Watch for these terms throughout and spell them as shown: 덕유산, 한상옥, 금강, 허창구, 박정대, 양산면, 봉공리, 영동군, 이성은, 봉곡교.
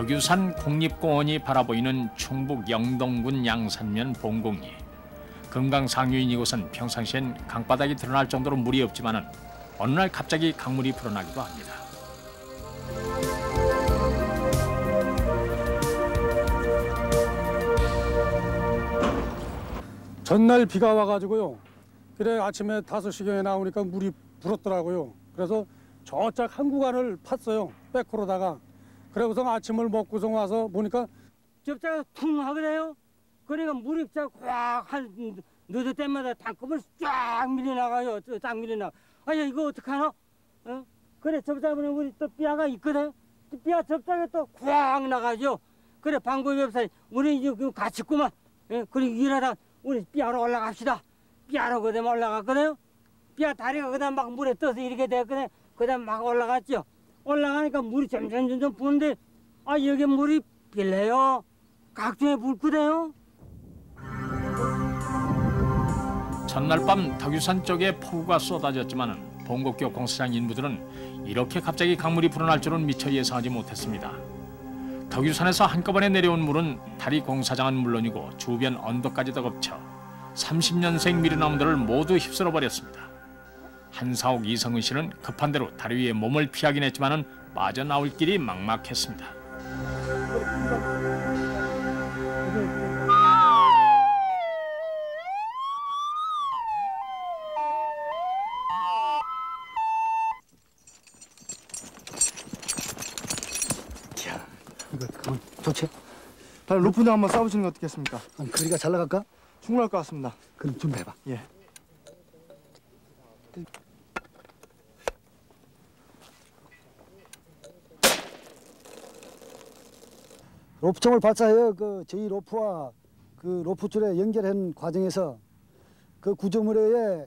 덕유산 국립공원이 바라보이는 충북 영동군 양산면 봉공리. 금강 상류인 이곳은 평상시엔 강바닥이 드러날 정도로 물이 없지만은 어느 날 갑자기 강물이 불어나기도 합니다. 전날 비가 와가지고요. 그래 아침에 5시경에 나오니까 물이 불었더라고요. 그래서 저짝 한 구간을 팠어요. 백호로다가. 그러고서 아침을 먹고서 와서 보니까 접자가 퉁 하거든요. 그러니까 물이 쫙 한 늦을 때마다 단검을 쫙 밀려나가요. 딱 밀려나가. 아야 이거 어떡하나? 어? 그래 접자 보면 우리 또 뼈가 있거든. 뼈 접자가 또 콱 나가죠. 그래 방법이 없어. 우리 이제 같이 꾸만. 예? 그리고 일하다 우리 뼈로 올라갑시다. 뼈로 그다음 올라갔거든요. 뼈 다리가 그다음 막 물에 떠서 이렇게 됐거든. 그다음 막 올라갔죠. 올라가니까 물이 점점 부는데 아 여기 물이 빌래요. 각종의 물구대요. 전날 밤 덕유산 쪽에 폭우가 쏟아졌지만 봉곡교 공사장 인부들은 이렇게 갑자기 강물이 불어날 줄은 미처 예상하지 못했습니다. 덕유산에서 한꺼번에 내려온 물은 다리 공사장은 물론이고 주변 언덕까지도 겹쳐 30년생 미련나무들을 모두 휩쓸어버렸습니다. 한사옥 이성은 씨는 급한 대로 다리 위에 몸을 피하긴 했지만은 빠져나올 길이 막막했습니다. 자, 이거 도체? 다른 로프도 한번 싸보시는 게 어떻겠습니까? 아니, 그리가 잘 나갈까? 충분할 것 같습니다. 그럼 좀 해봐. 예. 로프총을 발사하여 그 저희 로프와 그 로프줄에 연결한 과정에서 그 구조물에 의해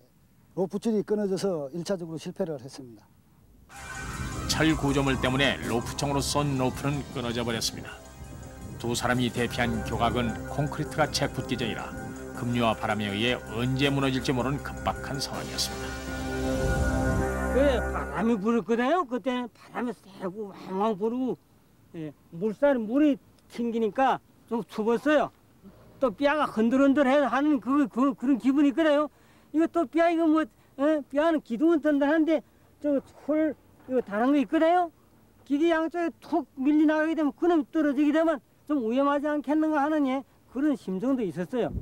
로프줄이 끊어져서 1차적으로 실패를 했습니다. 철 구조물 때문에 로프총으로 쏜 로프는 끊어져 버렸습니다. 두 사람이 대피한 교각은 콘크리트가 채 붙기 전이라 급류와 바람에 의해 언제 무너질지 모르는 급박한 상황이었습니다. 네, 바람이 불었거든요. 그때는 바람이 세고 왕왕 불고 예, 물이 튕기니까 좀 좁았어요. 또 뼈가 흔들흔들하는 그런 기분이 그래요. 이거 또 뼈 이거 뭐 예? 뼈는 기둥은 단단한데 저 홀 이거 다른 거 있거든요. 기계 양쪽에 툭 밀리 나가게 되면 그놈 떨어지게 되면 좀 위험하지 않겠는가 하는 예 그런 심정도 있었어요.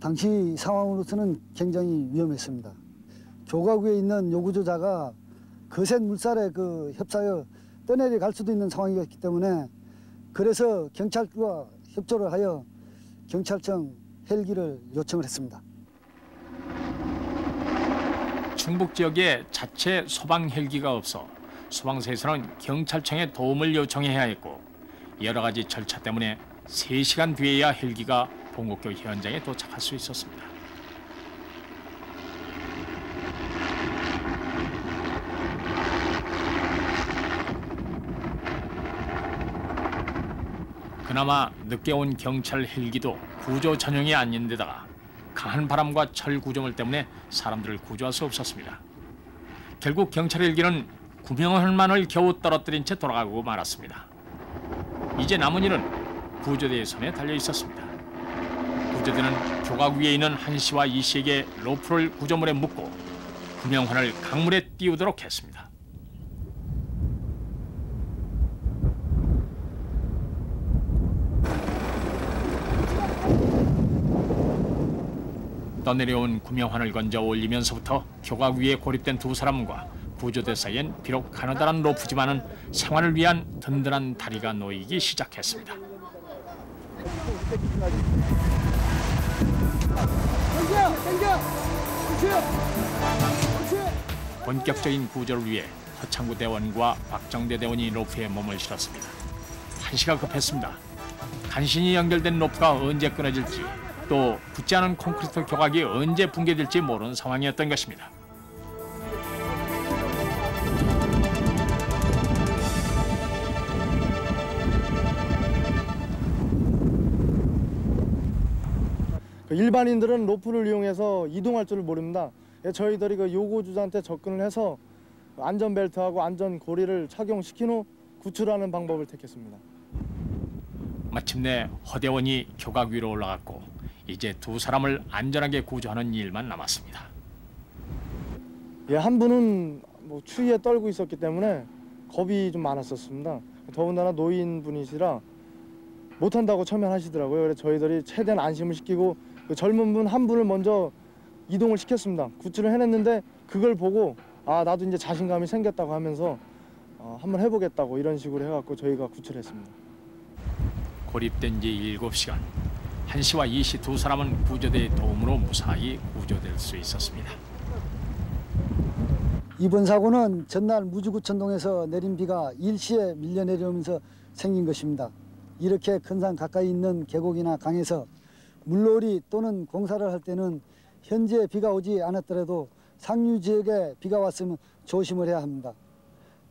당시 상황으로서는 굉장히 위험했습니다. 조각 위에 있는 요구조자가 거센 물살에 그 휩싸여 떠내려갈 수도 있는 상황이었기 때문에 그래서 경찰과 협조를 하여 경찰청 헬기를 요청을 했습니다. 충북 지역에 자체 소방 헬기가 없어 소방서에서는 경찰청에 도움을 요청해야 했고 여러 가지 절차 때문에 3시간 뒤에야 헬기가 봉곡교 현장에 도착할 수 있었습니다. 그나마 늦게 온 경찰 헬기도 구조 전용이 아닌 데다가 강한 바람과 철 구조물 때문에 사람들을 구조할 수 없었습니다. 결국 경찰 헬기는 구명함만을 겨우 떨어뜨린 채 돌아가고 말았습니다. 이제 남은 일은 구조대의 손에 달려 있었습니다. 구조대는 조각 위에 있는 한 씨와 이 씨에게 로프를 구조물에 묶고 구명함을 강물에 띄우도록 했습니다. 떠내려온 구명환을 건져 올리면서부터 교각 위에 고립된 두 사람과 구조대 사이엔 비록 가느다란 로프지만은 생활을 위한 든든한 다리가 놓이기 시작했습니다. 본격적인 구조를 위해 허창구 대원과 박정대 대원이 로프에 몸을 실었습니다. 한시가 급했습니다. 간신히 연결된 로프가 언제 끊어질지 또 붙지 않은 콘크리트 교각이 언제 붕괴될지 모르는 상황이었던 것입니다. 일반인들은 로프를 이용해서 이동할 줄을 모릅니다. 저희들이 그 요구주자한테 접근을 해서 안전벨트하고 안전고리를 착용시킨 후 구출하는 방법을 택했습니다. 마침내 허대원이 교각 위로 올라갔고 이제 두 사람을 안전하게 구조하는 일만 남았습니다. 예, 한 분은 뭐 추위에 떨고 있었기 때문에 겁이 좀 많았었습니다. 더군다나 노인분이시라 못한다고 천면하시더라고요. 그래서 저희들이 최대한 안심을 시키고 그 젊은 분 한 분을 먼저 이동을 시켰습니다. 구출을 해냈는데 그걸 보고 아, 나도 이제 자신감이 생겼다고 하면서 한번 해보겠다고 이런 식으로 해갖고 저희가 구출했습니다. 고립된 지 7시간. 한씨와 이씨 두 사람은 구조대의 도움으로 무사히 구조될 수 있었습니다. 이번 사고는 전날 무주구천동에서 내린 비가 일시에 밀려 내려오면서 생긴 것입니다. 이렇게 큰 산 가까이 있는 계곡이나 강에서 물놀이 또는 공사를 할 때는 현재 비가 오지 않았더라도 상류 지역에 비가 왔으면 조심을 해야 합니다.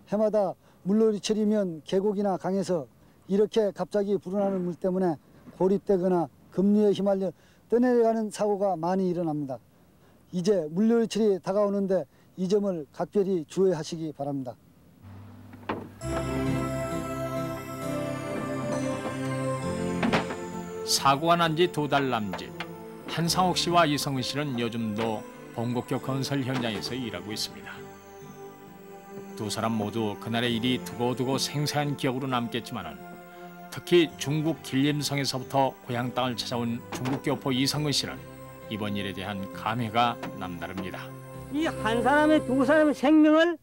해마다 물놀이철이면 계곡이나 강에서 이렇게 갑자기 불어나는 물 때문에 고립되거나 급류에 휘말려 떠내려가는 사고가 많이 일어납니다. 이제 물놀이철이 다가오는데 이 점을 각별히 주의하시기 바랍니다. 사고가 난 지 2달 남짓. 한상옥 씨와 이성은 씨는 요즘도 봉곡교 건설 현장에서 일하고 있습니다. 두 사람 모두 그날의 일이 두고두고 생생한 기억으로 남겠지만 특히 중국 길림성에서부터 고향 땅을 찾아온 중국 교포 이성은 씨는 이번 일에 대한 감회가 남다릅니다. 이 한 사람의 두 사람의 생명을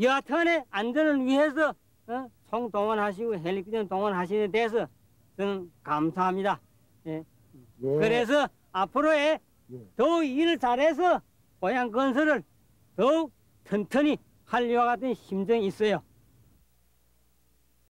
여하튼간에 안전을 위해서 총동원하시고 헬리콥터 동원하시는 데서 저는 감사합니다. 예. 예. 그래서 앞으로의 더욱 일을 잘해서 고향 건설을 더욱 튼튼히 하려고 하던 심정이 있어요.